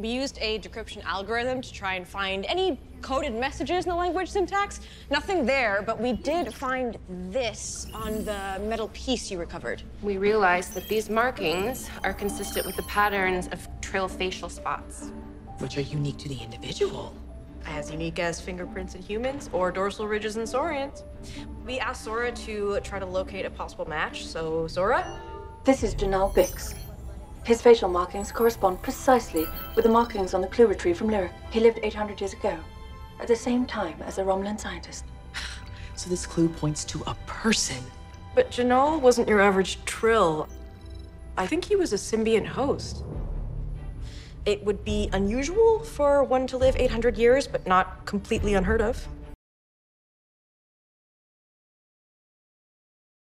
We used a decryption algorithm to try and find any coded messages in the language syntax. Nothing there, but we did find this on the metal piece you recovered. We realized that these markings are consistent with the patterns of Trill facial spots, which are unique to the individual. As unique as fingerprints in humans or dorsal ridges in saurians. We asked Zora to try to locate a possible match. So, Zora? This is Jinaal Bix. His facial markings correspond precisely with the markings on the clue retrieve from Lyrek. He lived 800 years ago, at the same time as a Romulan scientist. So this clue points to a person. But Jinaal wasn't your average Trill. I think he was a symbiont host. It would be unusual for one to live 800 years, but not completely unheard of.